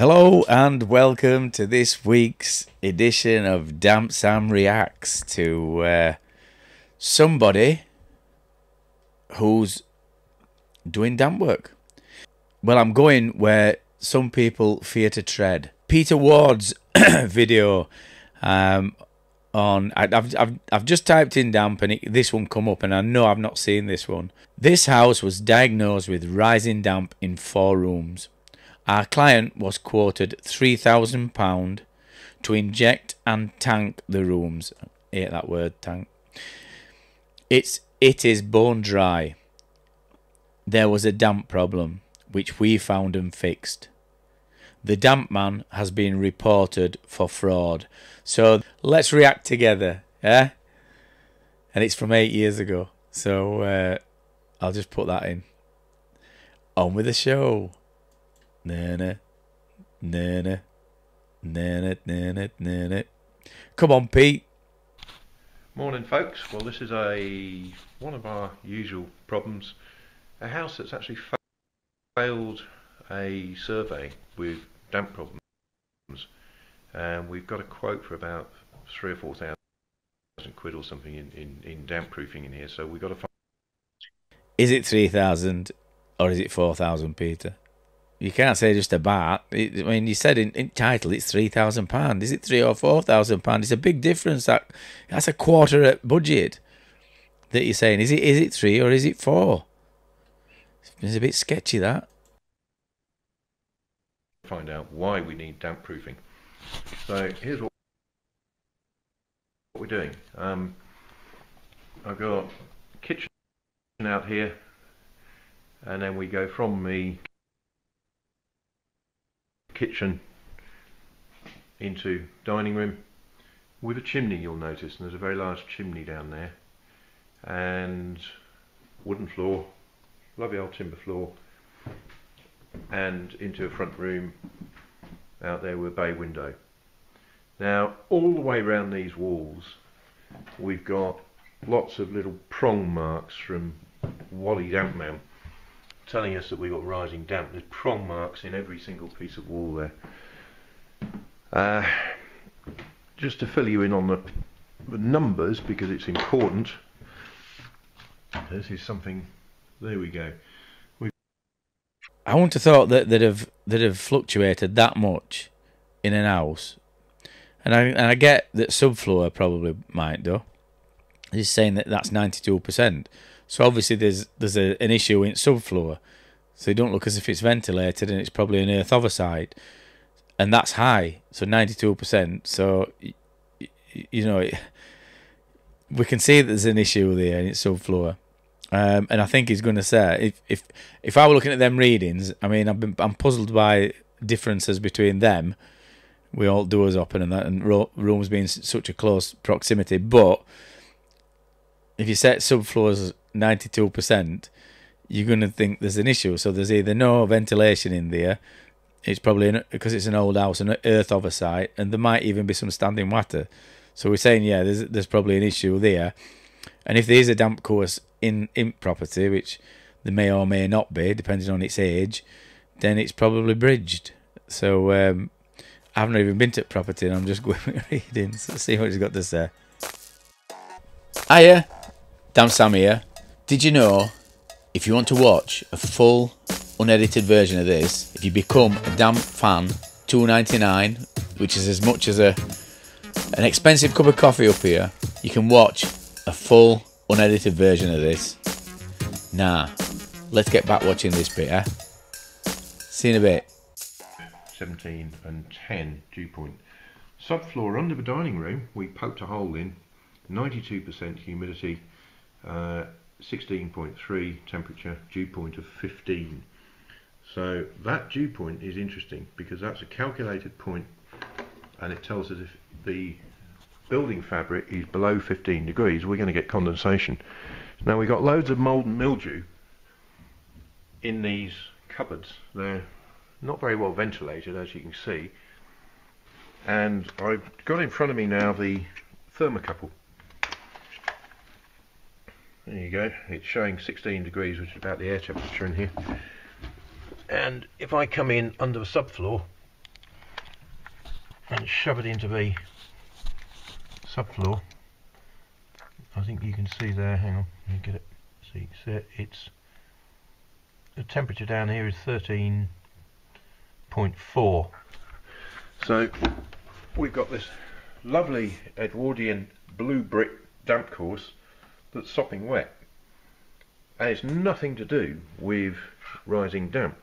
Hello and welcome to this week's edition of Damp Sam Reacts to somebody who's doing damp work. Well, I'm going where some people fear to tread. Peter Ward's video I've just typed in damp and this one come up, and I know I've not seen this one. This house was diagnosed with rising damp in 4 rooms. Our client was quoted £3,000 to inject and tank the rooms. I hate that word, tank. It is bone dry. There was a damp problem, which we found and fixed. The damp man has been reported for fraud. So let's react together, yeah? And it's from 8 years ago. So I'll just put that in. On with the show. Come on, Pete. Morning, folks. Well, this is one of our usual problems. A house that's actually failed a survey with damp problems, and we've got a quote for about 3,000 or 4,000 quid or something in damp proofing in here. So we've got to find. Is it 3,000 or is it 4,000, Peter? You can't say just about. I mean, you said in title it's £3,000. Is it £3,000 or £4,000? It's a big difference. That's a quarter budget that you're saying. Is it 3 or is it 4? It's a bit sketchy, that. Find out why we need damp proofing. So here's what we're doing. I've got kitchen out here, and then we go from the kitchen into dining room with a chimney, you'll notice, and there's a very large chimney down there, and wooden floor, lovely old timber floor, and into a front room out there with a bay window. Now all the way around these walls we've got lots of little prong marks from Wally Damp Mount telling us that we've got rising damp. There's prong marks in every single piece of wall there. Just to fill you in on the numbers, because it's important, this is something, there we go. I wouldn't have thought that they'd have fluctuated that much in an house. And I get that subfloor probably might though. He's saying that that's 92%. So obviously there's an issue in subfloor, so it don't look as if it's ventilated, and it's probably an earth oversight, and that's high, so 92%. So you know, we can see that there's an issue there in its subfloor, and I think he's going to say if I were looking at them readings, I mean I'm puzzled by differences between them. We all doors open and that, and rooms being such a close proximity, but if you set subfloors 92%, you're going to think there's an issue. So there's either no ventilation in there, it's probably because it's an old house, an earth oversight, and there might even be some standing water. So we're saying, yeah, there's probably an issue there. And if there is a damp course in property, which there may or may not be, depending on its age, then it's probably bridged. So I've not even been to property, and I'm just going reading. So let's see what he's got to say. Hiya, Damp Sam here. Did you know, if you want to watch a full, unedited version of this, if you become a damp fan, $2.99, which is as much as an expensive cup of coffee up here, you can watch a full, unedited version of this. Nah, let's get back watching this bit, eh? See you in a bit. 17 and 10 dew point. Subfloor under the dining room, we poked a hole in, 92% humidity, 16.3 temperature, dew point of 15. So that dew point is interesting because that's a calculated point, and it tells us if the building fabric is below 15 degrees, we're going to get condensation. Now we've got loads of mould and mildew in these cupboards. They're not very well ventilated, as you can see, and I've got in front of me now the thermocouple. There you go, it's showing 16 degrees, which is about the air temperature in here. And if I come in under the subfloor, and shove it into the subfloor. I think you can see there, hang on, let me get it, so you can see it, it's, the temperature down here is 13.4. So we've got this lovely Edwardian blue brick damp course that's sopping wet, and it's nothing to do with rising damp.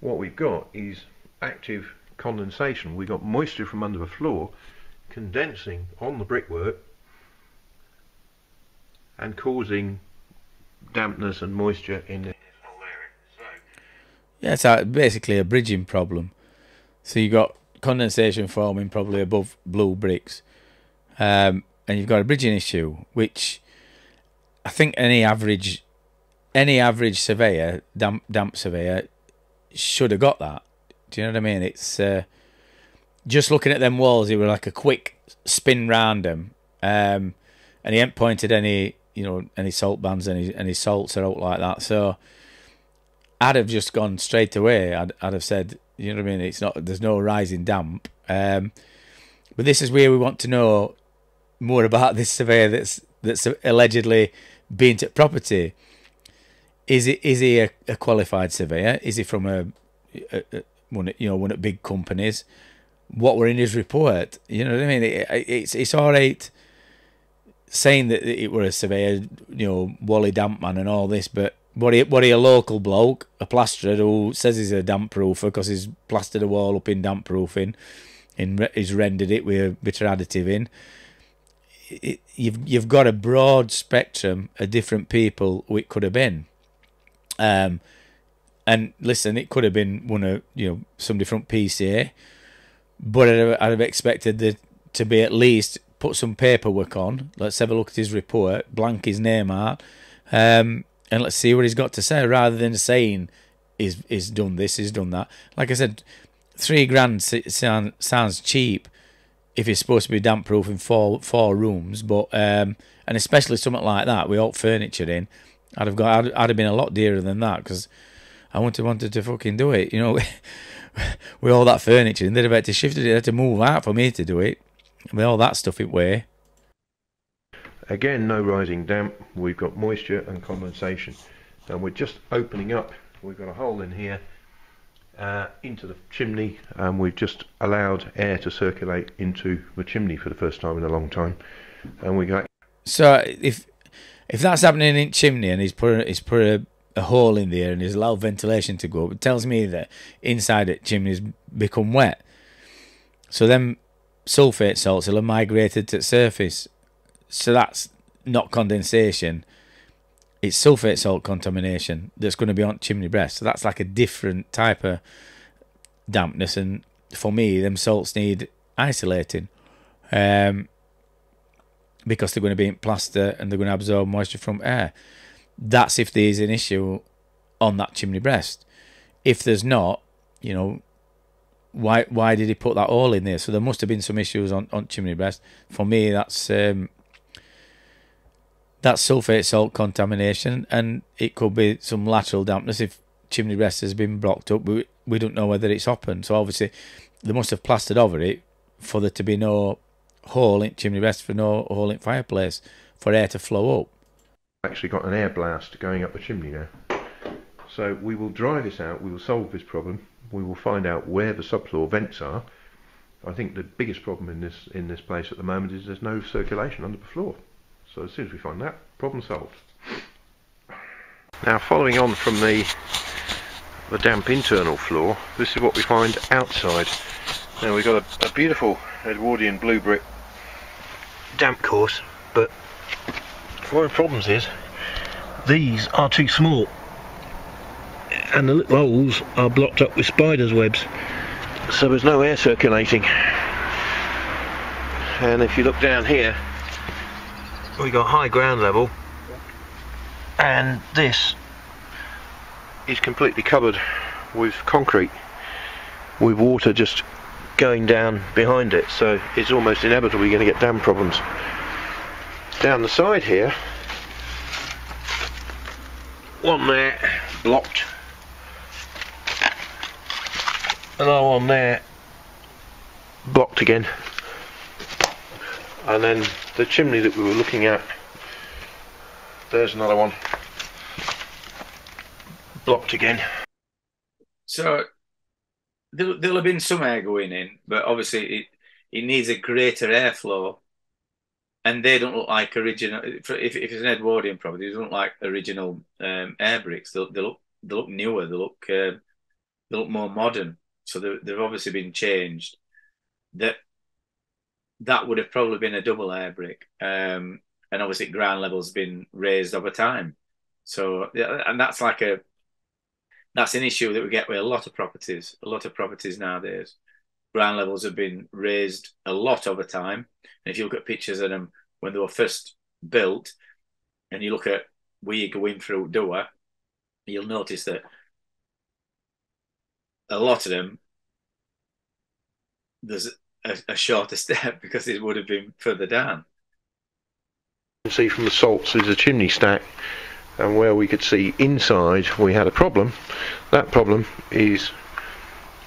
What we've got is active condensation. We've got moisture from under the floor condensing on the brickwork and causing dampness and moisture in the... Yeah, it's basically a bridging problem. So you've got condensation forming probably above blue bricks, and you've got a bridging issue, which I think any average surveyor, damp surveyor, should have got that. Do you know what I mean? It's just looking at them walls, it was like a quick spin round them, and he hadn't pointed any, you know, any salt bands, any salts or out like that. So I'd have just gone straight away. I'd have said, you know what I mean, it's not, there's no rising damp. But this is where we want to know more about this surveyor that's allegedly been to property. Is he a qualified surveyor? Is he from one of big companies? What were in his report? You know what I mean? It's all right saying that it were a surveyor, you know, Wally Dampman and all this, but what he a local bloke, a plasterer who says he's a damp roofer because he's plastered a wall up in damp roofing, and he's rendered it with a bit of additive in. You've got a broad spectrum of different people who it could have been. And listen, it could have been one of, you know, somebody from PCA, but I'd have expected there to be at least put some paperwork on. Let's have a look at his report, blank his name out, and let's see what he's got to say, rather than saying he's done this, he's done that. Like I said, £3 grand sounds cheap if it's supposed to be damp proof in four rooms, but and especially something like that without furniture in. I'd have been a lot dearer than that, because I wanted to fucking do it, you know, with all that furniture, and they'd have had to shift it, they'd have to move out for me to do it, with all that stuff in way. Again, no rising damp, we've got moisture and condensation, and we're just opening up, we've got a hole in here into the chimney, and we've just allowed air to circulate into the chimney for the first time in a long time, and we got... So if that's happening in chimney, and he's put a hole in there and he's allowed ventilation to go up, it tells me that inside that chimney's become wet. So then sulfate salts will have migrated to the surface. So that's not condensation. It's sulfate salt contamination that's going to be on chimney breast. So that's like a different type of dampness. And for me, them salts need isolating. Because they're going to be in plaster and they're going to absorb moisture from air. That's if there's an issue on that chimney breast. If there's not, you know, why did he put that hole in there? So there must have been some issues on chimney breast. For me, that's sulfate salt contamination, and it could be some lateral dampness if chimney breast has been blocked up. We don't know whether it's happened. So obviously, they must have plastered over it for there to be no hole in chimney breast, for no hole in fireplace for air to flow up. Actually got an air blast going up the chimney now, so we will dry this out, we will solve this problem, we will find out where the subfloor vents are. I think the biggest problem in this place at the moment is there's no circulation under the floor, so as soon as we find that, problem solved. Now, following on from the damp internal floor, this is what we find outside. Now we've got a beautiful Edwardian blue brick damp course, but one of the problems is these are too small and the little holes are blocked up with spider's webs, so there's no air circulating. And if you look down here, we got high ground level, and this is completely covered with concrete with water just going down behind it, so it's almost inevitable you're going to get damp problems. Down the side here, one there blocked, another one there blocked again. And then the chimney that we were looking at, there's another one, blocked again. So there'll have been some air going in, but obviously it needs a greater airflow, and they don't look like original. If it's an Edwardian property, they don't look like original air bricks. They look newer. They look more modern. So they've obviously been changed. That would have probably been a double air brick, and obviously ground level's been raised over time. So and that's like that's an issue that we get with a lot of properties nowadays. Ground levels have been raised a lot over time. And if you look at pictures of them when they were first built, and you look at where you go in through door, you'll notice that a lot of them, there's a shorter step because it would have been further down. You can see from the salts is a chimney stack, and where we could see inside we had a problem. That problem is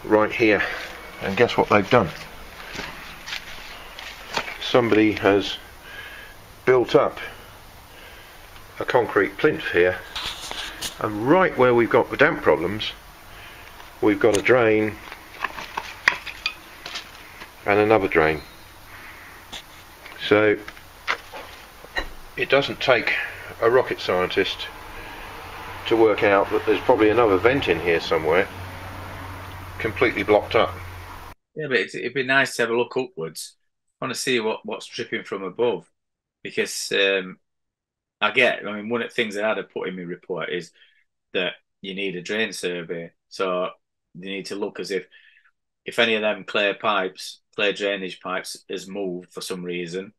right here. And guess what they've done? Somebody has built up a concrete plinth here, and right where we've got the damp problems, we've got a drain and another drain. So it doesn't take a rocket scientist to work out that there's probably another vent in here somewhere, completely blocked up. Yeah, but it'd be nice to have a look upwards. I want to see what's dripping from above, because I mean, one of the things that I'd have put in my report is that you need a drain survey. So you need to look as if any of them clay drainage pipes has moved for some reason,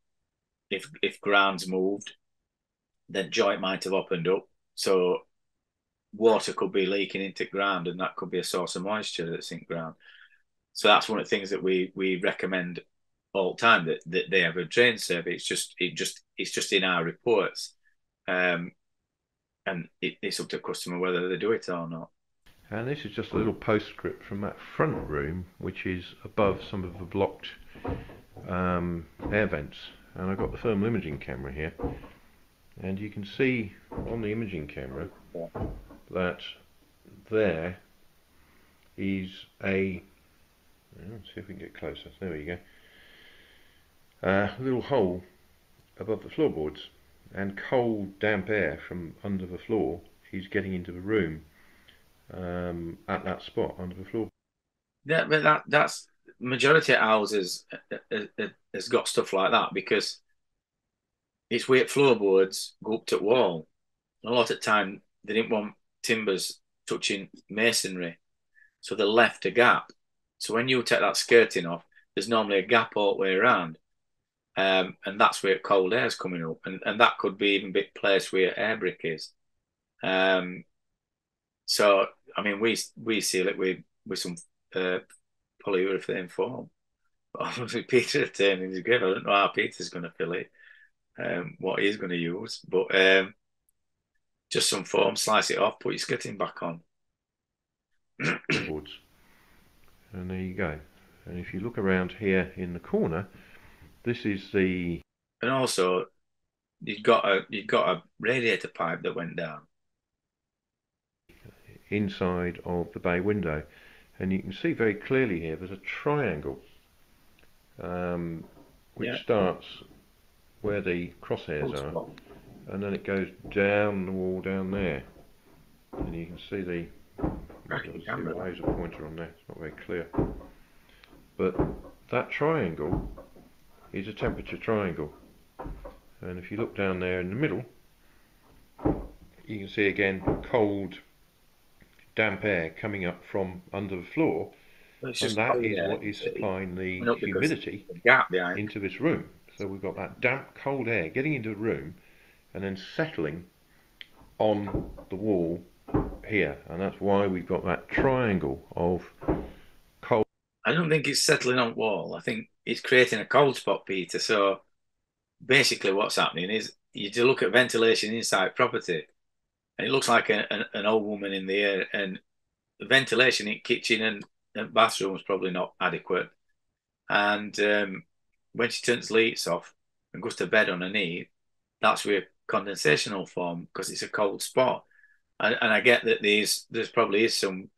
if ground's moved, then joint might have opened up. So water could be leaking into ground, and that could be a source of moisture that's in ground. So that's one of the things that we recommend all the time, that they have a drain survey. It's just in our reports, and it's up to the customer whether they do it or not. And this is just a little postscript from that front room, which is above some of the blocked air vents. And I've got the thermal imaging camera here, and you can see on the imaging camera that there is a... Let's see if we can get closer. There we go. A little hole above the floorboards, and cold, damp air from under the floor is getting into the room at that spot under the floor. Yeah, but that's majority of houses has got stuff like that, because it's where floorboards go up to wall. A lot of time they didn't want timbers touching masonry, so they left a gap. So when you take that skirting off, there's normally a gap all the way around, and that's where cold air's coming up, and that could be even a bit place where air brick is. So I mean, we seal it with some polyurethane foam. But obviously, Peter turned in his grave. I don't know how Peter's going to fill it, what he's going to use, but just some foam, slice it off, put your skirting back on. And there you go. And if you look around here in the corner, this is the... And also, you've got a radiator pipe that went down inside of the bay window, and you can see very clearly here there's a triangle, which starts where the crosshairs are, and then it goes down the wall down there, and you can see the... I can see the laser pointer on there, it's not very clear. But that triangle is a temperature triangle. And if you look down there in the middle, you can see again cold, damp air coming up from under the floor. And that is what is supplying the humidity into this room. So we've got that damp, cold air getting into the room and then settling on the wall here, and that's why we've got that triangle of cold. I don't think it's settling on wall. I think it's creating a cold spot, Peter. So basically what's happening is you do look at ventilation inside property, and it looks like an old woman in the air, and the ventilation in kitchen and bathroom is probably not adequate. And when she turns lights off and goes to bed underneath, that's where condensation will form, because it's a cold spot. And I get that there's probably is some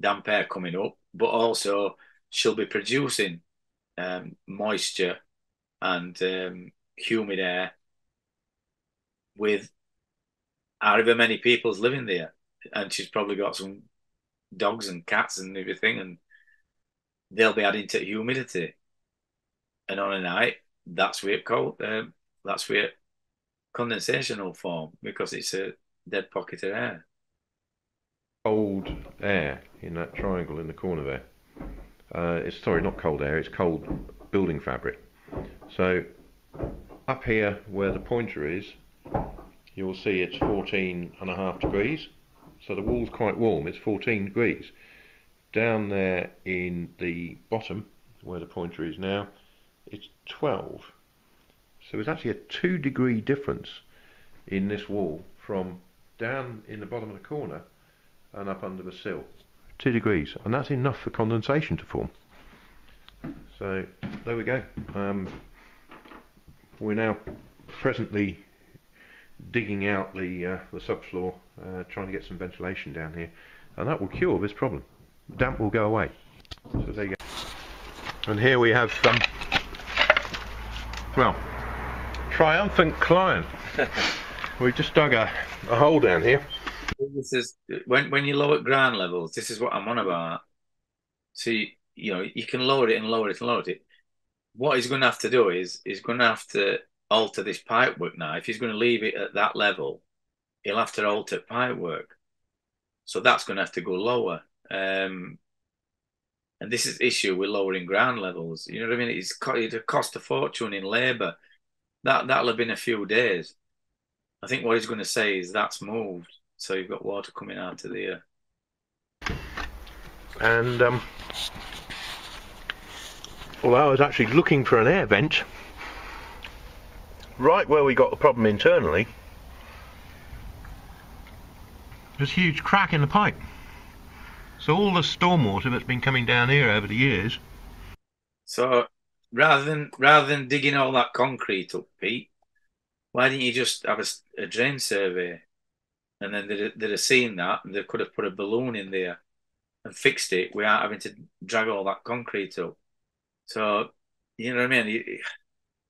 damp air coming up, but also she'll be producing moisture and humid air with however many people's living there. And she's probably got some dogs and cats and everything, and they'll be adding to humidity. And on a night, that's where cold, that's where condensation will form, because it's a dead pocket of air. Cold air in that triangle in the corner there. It's sorry, not cold air, it's cold building fabric. So up here where the pointer is, you'll see it's 14.5 degrees. So the wall's quite warm, it's 14 degrees. Down there in the bottom, where the pointer is now, it's 12. So it's actually a 2 degree difference in this wall from down in the bottom of the corner and up under the sill. 2 degrees, and that's enough for condensation to form. So there we go. We're now presently digging out the subfloor, trying to get some ventilation down here, and that will cure this problem. Damp will go away. So there you go. And here we have some, well, triumphant client. We just dug a hole down here. This is when you lower at ground levels. This is what I'm on about. So you can lower it and lower it and lower it. What he's going to have to do is he's going to have to alter this pipe work now. If he's going to leave it at that level, he'll have to alter pipe work. So that's going to have to go lower. And this is the issue with lowering ground levels. You know what I mean? It'd cost a fortune in labour. That'll have been a few days. I think what he's going to say is that's moved. So you've got water coming out of the air. And although I was actually looking for an air vent, right where we got the problem internally, there's a huge crack in the pipe. So all the stormwater that's been coming down here over the years. So rather than digging all that concrete up, Pete, why didn't you just have a drain survey? And then they'd have seen that, and they could have put a balloon in there and fixed it without having to drag all that concrete up. So, you know what I mean? You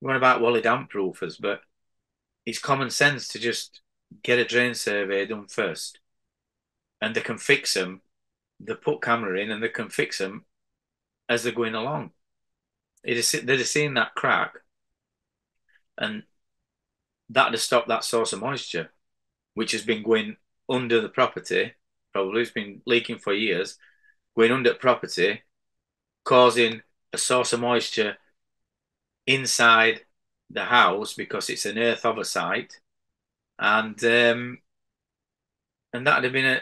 want about Wally Damp Roofers, but it's common sense to just get a drain survey done first, and they can fix them. They put camera in and they can fix them as they're going along. They'd have seen that crack, and that'd have stopped that source of moisture, which has been going under the property, probably it's been leaking for years, going under the property, causing a source of moisture inside the house because it's an earth over site, and that'd have been a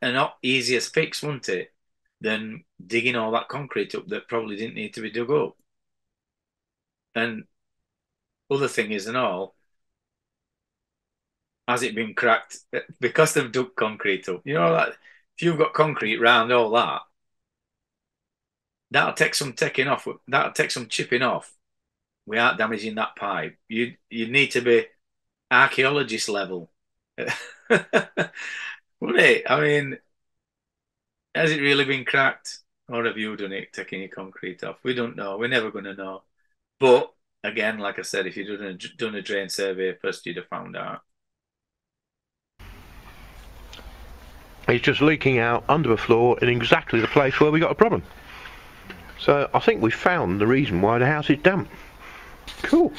not easiest fix, wouldn't it, than digging all that concrete up that probably didn't need to be dug up. And other thing is, and all, has it been cracked because they've dug concrete up? You know, like, if you've got concrete round all that, that'll take some taking off. That'll take some chipping off without damaging that pipe. You need to be archaeologist level, wouldn't it? I mean, has it really been cracked, or have you done it taking your concrete off? We don't know. We're never going to know. But again, like I said, if you'd done a drain survey first, you'd have found out. It's just leaking out under the floor in exactly the place where we got a problem. So I think we found the reason why the house is damp. Cool.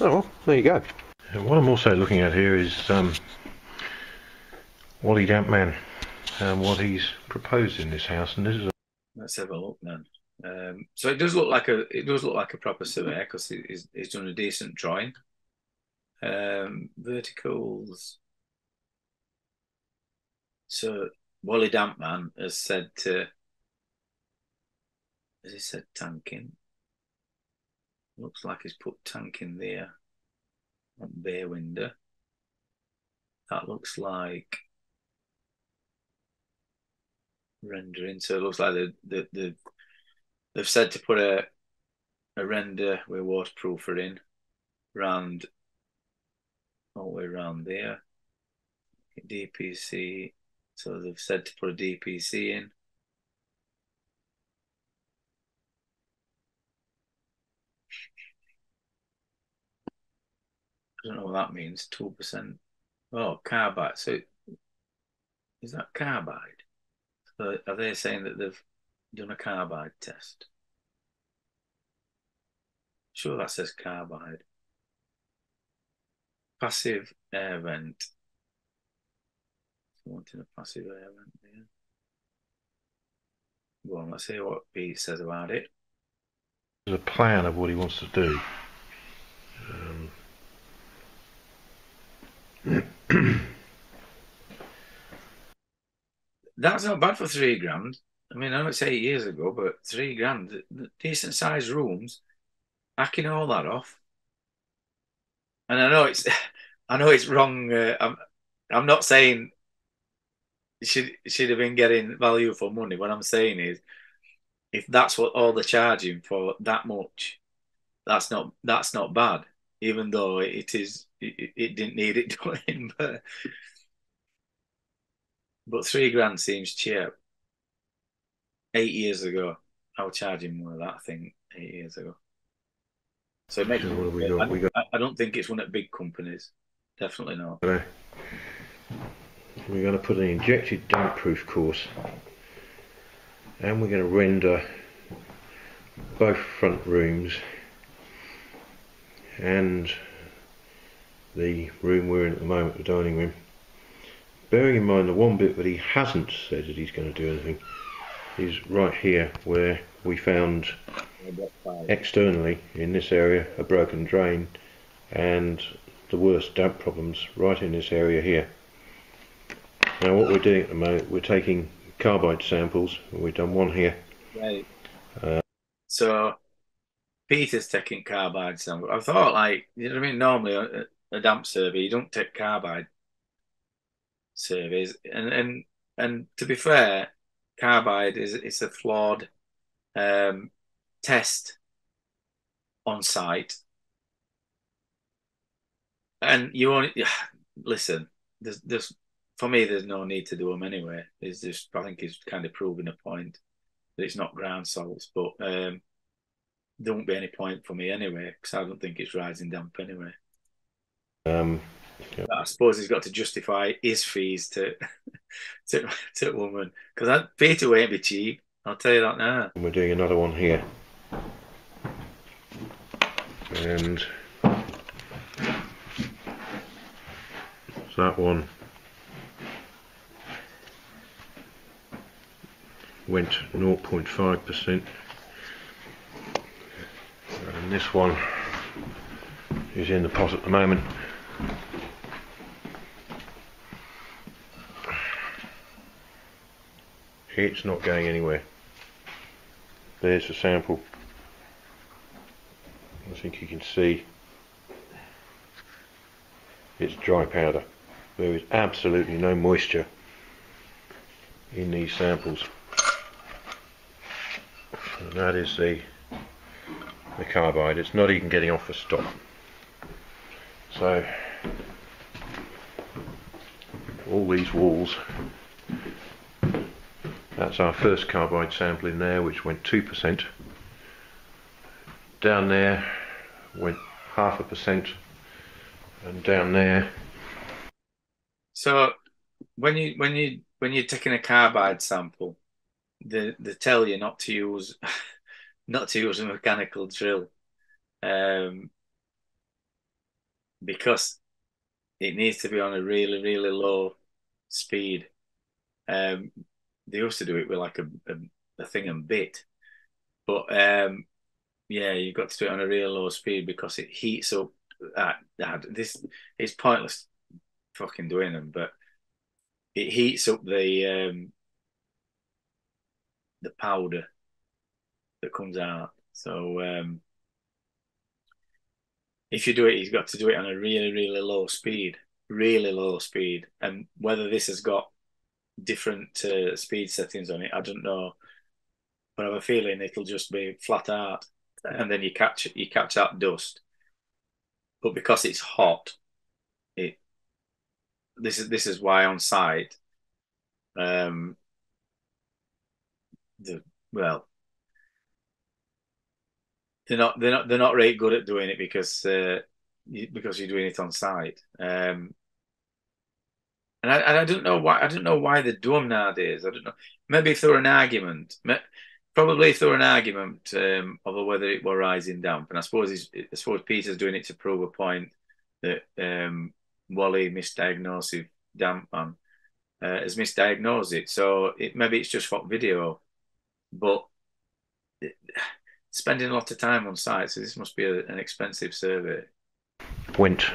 Oh well, there you go. And what I'm also looking at here is Wally Dampman and what he's proposed in this house. And this is. Let's have a look then. So it does look like a proper survey, because he's done a decent drawing. Verticals. So Wally Dampman has said to, has he said tanking? Looks like he's put tanking there on bay window. That looks like rendering. So it looks like they've said to put a render with waterproofer in round all the way around there. DPC, so they've said to put a DPC in. I don't know what that means, 2%. Oh, carbide. So is that carbide? So are they saying that they've done a carbide test? Sure, that says carbide. Passive air vent. So wanting a passive air vent there. Go on, let's hear what Pete says about it. There's a plan of what he wants to do. That's not bad for £3 grand. I mean, I know it's 8 years ago, but £3 grand, decent sized rooms, hacking all that off. And I know it's, I know it's wrong. I'm not saying she'd have been getting value for money. What I'm saying is, if that's what all they're charging for that much, that's not bad. Even though it is, it didn't need it doing, but £3 grand seems cheap. 8 years ago, I was charging more of that thing 8 years ago. So it makes sense. What have we got? I don't think it's one at big companies. Definitely not. We're going to put an injected damp-proof course, and we're going to render both front rooms and the room we're in at the moment, the dining room. Bearing in mind the one bit that he hasn't said that he's going to do anything is right here, where we found externally in this area a broken drain and the worst damp problems right in this area here. Now what we're doing at the moment, we're taking carbide samples. We've done one here. Right. So Peter's taking carbide samples. I thought, like, you know what I mean? Normally a damp survey, you don't take carbide surveys, and to be fair, carbide is a flawed test on site. And you only listen. There's for me, there's no need to do them anyway. It's just, I think it's kind of proving a point that it's not ground salts, but there won't be any point for me anyway, because I don't think it's rising damp anyway. Yeah. I suppose he's got to justify his fees to a woman, because Peter won't be cheap. I'll tell you that now. And we're doing another one here, and it's that one went 0.5%. And this one is in the pot at the moment. It's not going anywhere. There's the sample. I think you can see it's dry powder. There is absolutely no moisture in these samples. And that is the carbide. It's not even getting off the stock. So all these walls, that's our first carbide sample in there, which went 2%. Down there went 0.5%, and down there. So when you're taking a carbide sample, they tell you not to use a mechanical drill, because it needs to be on a really, really low speed. They used to do it with like a thing and bit, but yeah, you've got to do it on a real low speed because it heats up. This it's pointless fucking doing them, but it heats up the powder that comes out. So if you do it, you've got to do it on a really, really low speed, and whether this has got different speed settings on it, I don't know, but I have a feeling it'll just be flat out and then you catch that dust. But because it's hot, this is why on site, they're not really good at doing it because you're doing it on site. And I don't know why they do them nowadays. I don't know. Maybe if there were an argument, probably if there were an argument over whether it were rising damp. And I suppose Peter's doing it to prove a point that Wally misdiagnosed Dampman, has misdiagnosed it. So maybe it's just for video, but spending a lot of time on site. So this must be an expensive survey. Went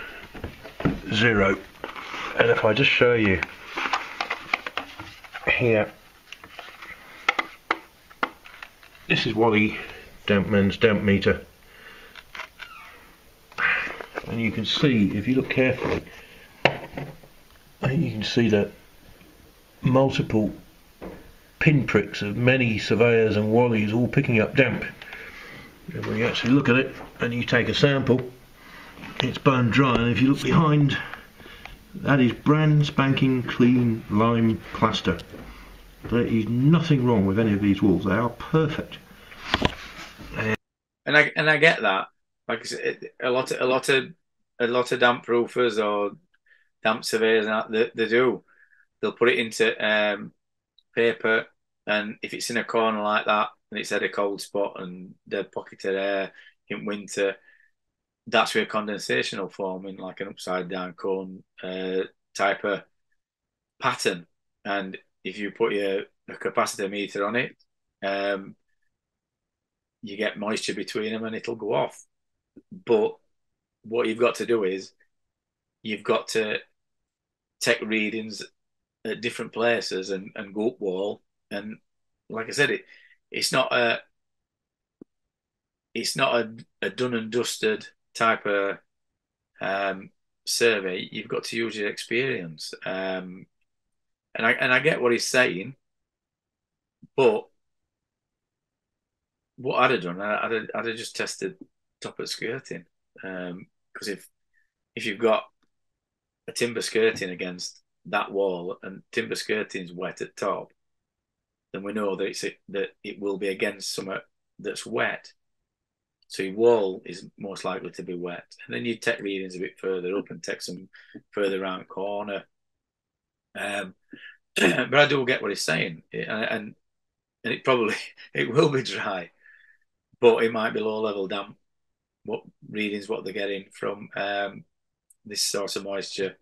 zero. And if I just show you here, this is Wally Dampman's damp meter, and you can see, if you look carefully, you can see that multiple pinpricks of many surveyors and Wallies all picking up damp. And when you actually look at it and you take a sample, it's bone dry, and if you look behind, that is brand spanking clean lime plaster. There is nothing wrong with any of these walls. They are perfect. And I get that. Like I said, a lot of damp roofers or damp surveyors and that, they do. They'll put it into paper, and if it's in a corner like that and it's had a cold spot and dead pocket of air in winter, that's where condensation will form in like an upside down cone type of pattern. And if you put a capacitor meter on it, you get moisture between them and it'll go off. But what you've got to do is you've got to take readings at different places and go up wall. And like I said, it's not a done and dusted type of survey. You've got to use your experience. And I get what he's saying, but what I'd have done, I'd have just tested top-up skirting, because if you've got a timber skirting against that wall and timber skirting's wet at top, then we know that it will be against something that's wet, so your wall is most likely to be wet. And then you take readings a bit further up and take some further round corner. But I do get what he's saying, and it will be dry, but it might be low level damp. What readings what they're getting from this sort of moisture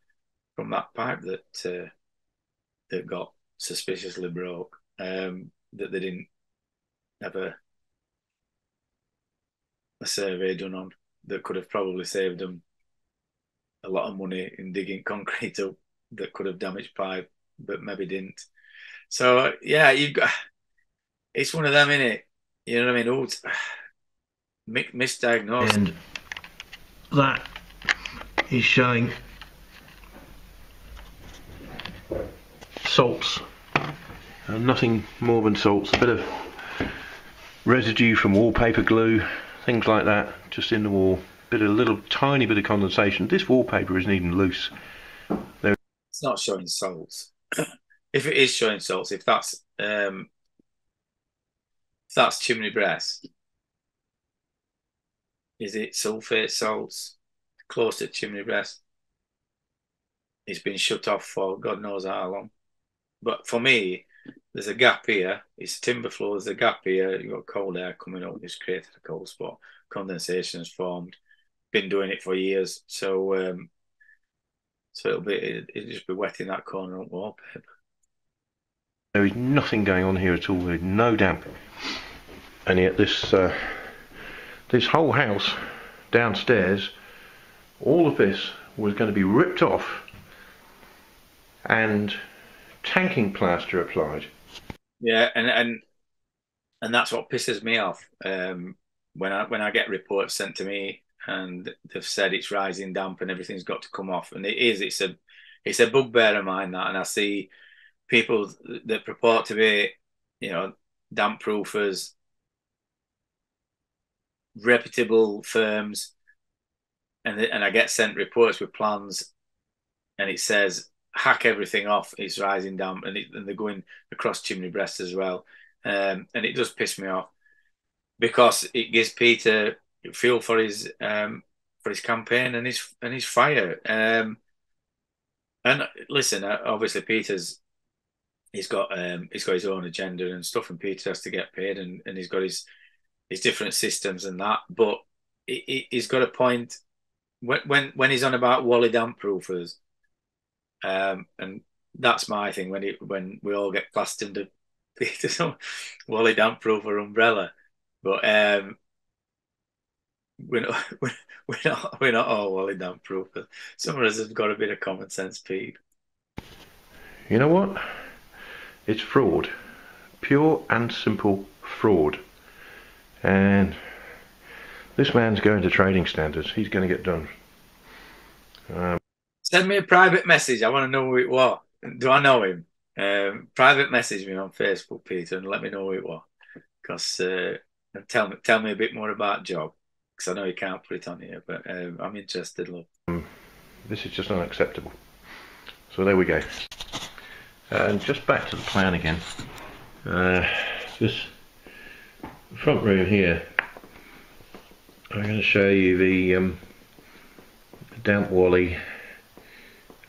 from that pipe that got suspiciously broke, that they didn't have a survey done on, that could have probably saved them a lot of money in digging concrete up that could have damaged pipe, but maybe didn't. So yeah, it's one of them, isn't it? You know what I mean? Misdiagnosed. And that is showing salts, and nothing more than salts, a bit of residue from wallpaper glue, things like that, just in the wall. A tiny bit of condensation. This wallpaper isn't even loose. It's not showing salts. If it is showing salts, if that's chimney breast, is it sulfate salts close to chimney breast? It's been shut off for God knows how long. But for me, there's a gap here. It's timber floor. There's a gap here. You've got cold air coming up. It's created a cold spot. Condensation has formed. Been doing it for years. So. So it'll just be wet in that corner of wallpaper. There is nothing going on here at all. There's no damp, and yet this whole house downstairs, all of this was going to be ripped off and tanking plaster applied. Yeah, and that's what pisses me off. When I get reports sent to me, and they've said it's rising damp and everything's got to come off, and it is. It's a bugbear of mine, that, and I see people that purport to be, you know, damp proofers reputable firms, and I get sent reports with plans, and it says hack everything off, it's rising damp, and they're going across chimney breasts as well, and it does piss me off because it gives Peter fuel for his campaign and his fire. And listen, obviously Peter's he's got his own agenda and stuff, and Peter has to get paid, and he's got his different systems and that. But he's got a point when he's on about Wally Damp Roofers, and that's my thing. When we all get classed under Peter's Wally Damp Roofer umbrella, but we're not all Wally Damp Roofers. Some of us have got a bit of common sense, Pete. You know what? It's fraud, pure and simple fraud. And this man's going to trading standards. He's going to get done. Send me a private message. I want to know who it was. Do I know him? Private message me on Facebook, Peter, and let me know who it was. Because tell me a bit more about job. Because I know you can't put it on here, but I'm interested. Look, this is just unacceptable. So there we go. And just back to the plan again. This front room here, I'm going to show you the damp Wally.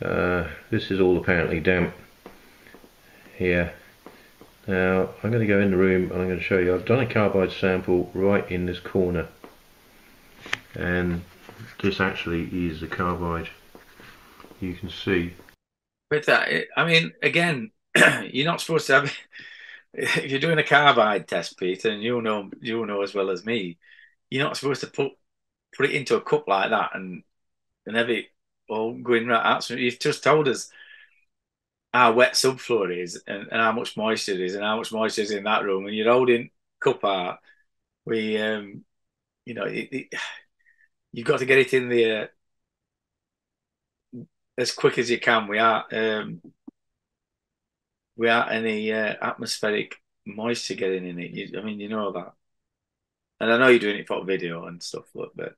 This is all apparently damp here. Now I'm going to go in the room and I'm going to show you. I've done a carbide sample right in this corner, and this actually is the carbide. You can see. With that, I mean, again, you're not supposed to have. If you're doing a carbide test, Peter, and you'll know as well as me, you're not supposed to put it into a cup like that and have it all going right out. So you've just told us how wet subfloor is and how much moisture it is and how much moisture is in that room, and you're holding cup out. You know, you've got to get it in the as quick as you can. We aren't any atmospheric moisture getting in it. I mean, you know that, and I know you're doing it for video and stuff, but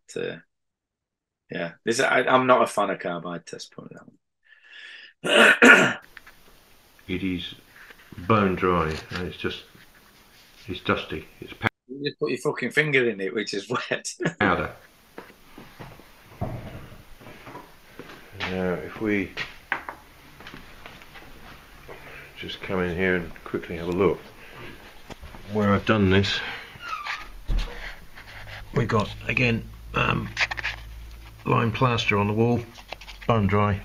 yeah, this I'm not a fan of carbide test. Put it down. It is bone dry, and it's dusty. It's powder. You just put your fucking finger in it, which is wet. Powder. Now, if we just come in here and quickly have a look, where I've done this, we've got, again, lime plaster on the wall, bone dry.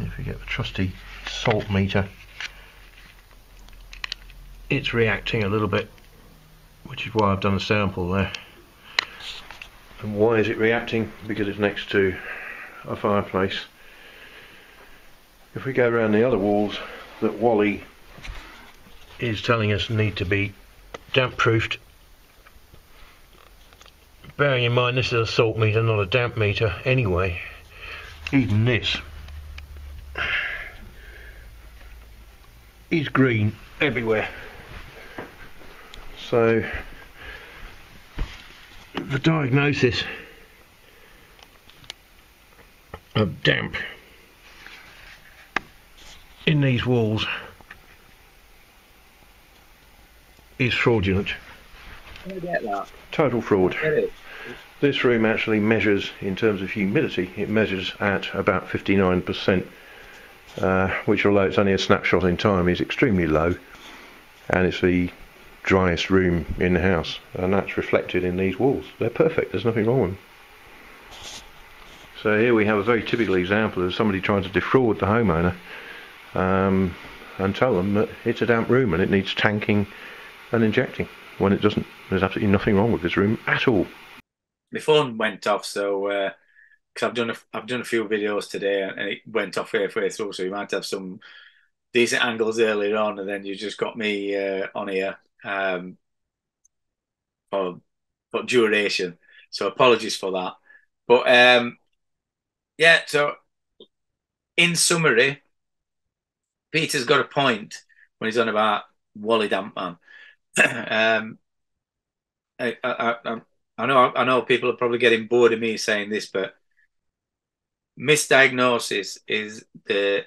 If we get the trusty salt meter, it's reacting a little bit, which is why I've done a sample there. And why is it reacting? Because it's next to a fireplace. If we go around the other walls that Wally is telling us need to be damp proofed, bearing in mind this is a salt meter, not a damp meter anyway, even this is green everywhere. So the diagnosis of damp in these walls is fraudulent. I get that. Total fraud. I get it. This room actually measures, in terms of humidity, it measures at about 59%, which, although it's only a snapshot in time, is extremely low, and it's the driest room in the house, and that's reflected in these walls. They're perfect, there's nothing wrong with them. So here we have a very typical example of somebody trying to defraud the homeowner and tell them that it's a damp room and it needs tanking and injecting, when it doesn't. There's absolutely nothing wrong with this room at all. The phone went off, so because I've done a few videos today and it went off halfway through, so you might have some decent angles earlier on, and then you just got me on here for duration. So apologies for that, but. Yeah, so in summary, Peter's got a point when he's on about Wally Dampman. I know people are probably getting bored of me saying this, but misdiagnosis is the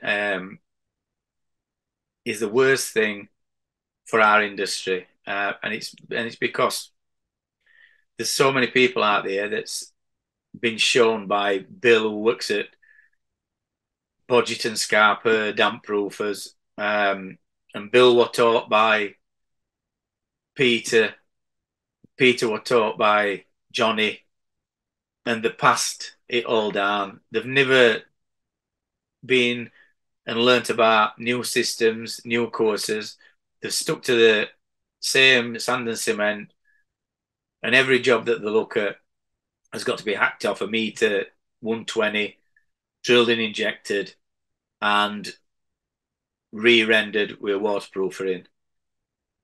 worst thing for our industry, and it's because there's so many people out there that's been shown by Bill, who works at Bodget and Scarper Damp Roofers, and Bill were taught by Peter. Peter were taught by Johnny, and they passed it all down. They've never been and learnt about new systems, new courses. They've stuck to the same sand and cement, and every job that they look at has got to be hacked off a meter, 120, drilled and injected, and re-rendered with waterproofer in.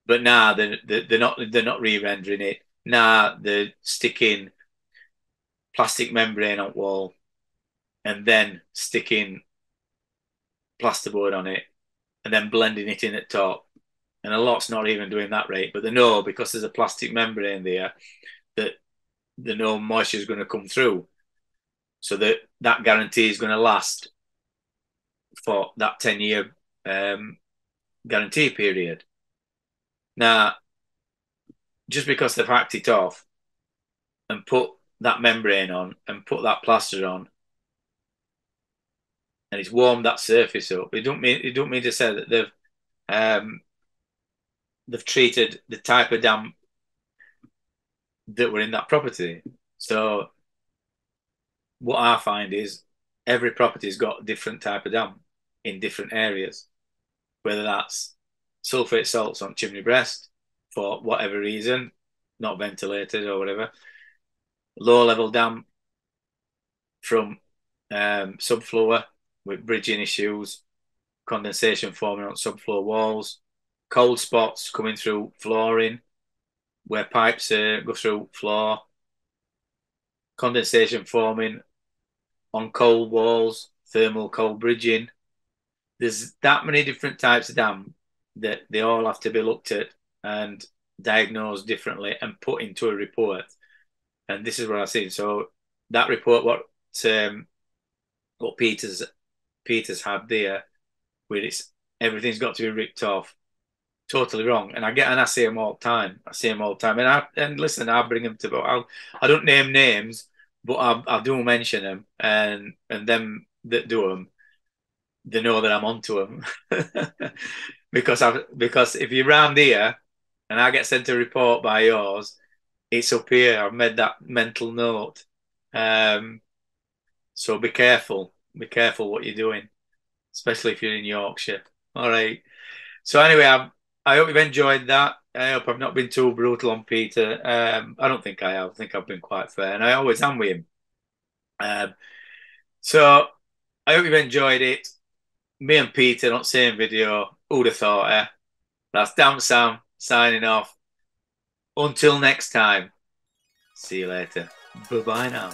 But now they're not re-rendering it. Now they're sticking plastic membrane on wall, and then sticking plasterboard on it, and then blending it in at top. And a lot's not even doing that rate, but they know because there's a plastic membrane there that they know moisture is going to come through, so that guarantee is going to last for that 10-year guarantee period. Now, just because they've hacked it off and put that membrane on and put that plaster on, and it's warmed that surface up, it don't mean to say that they've treated the type of damp that were in that property. So what I find is every property's got a different type of damp in different areas, whether that's sulfate salts on chimney breast for whatever reason, not ventilated or whatever, low level damp from subfloor with bridging issues, condensation forming on subfloor walls, cold spots coming through flooring where pipes go through floor, condensation forming on cold walls, thermal cold bridging. There's that many different types of damp that they all have to be looked at and diagnosed differently and put into a report. And this is what I've seen. So that report, what Peter's had there, where it's everything's got to be ripped off, totally wrong. And I see them all the time. I see them all the time. And listen, I bring them to. I don't name names, but I do mention them. And them that do them, they know that I'm onto them. Because if you're round here and I get sent a report by yours, it's up here. I've made that mental note. So be careful. Be careful what you're doing, especially if you're in Yorkshire. All right. So anyway, I hope you've enjoyed that. I hope I've not been too brutal on Peter. I don't think I have. I think I've been quite fair, and I always am with him. So I hope you've enjoyed it. Me and Peter on the same video. Who'd have thought, eh? That's Damp Sam signing off. Until next time, see you later. Bye-bye now.